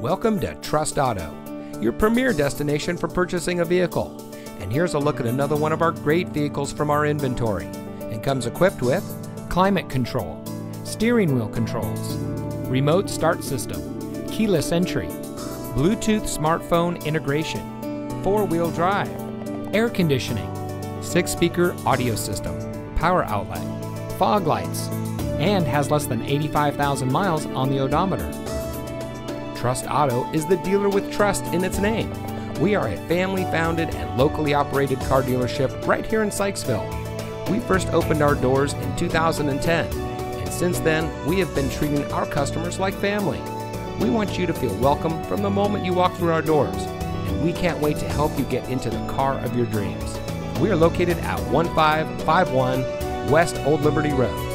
Welcome to Trust Auto, your premier destination for purchasing a vehicle. And here's a look at another one of our great vehicles from our inventory. It comes equipped with climate control, steering wheel controls, remote start system, keyless entry, Bluetooth smartphone integration, four-wheel drive, air conditioning, six-speaker audio system, power outlet, fog lights, and has less than 85,000 miles on the odometer. Trust Auto is the dealer with trust in its name. We are a family-founded and locally operated car dealership right here in Sykesville. We first opened our doors in 2010, and since then, we have been treating our customers like family. We want you to feel welcome from the moment you walk through our doors, and we can't wait to help you get into the car of your dreams. We are located at 1551 West Old Liberty Road.